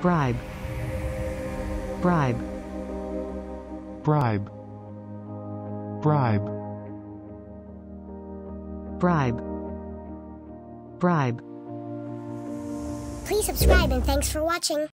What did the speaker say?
bribe, bribe, bribe, bribe, bribe, bribe. Please subscribe and thanks for watching.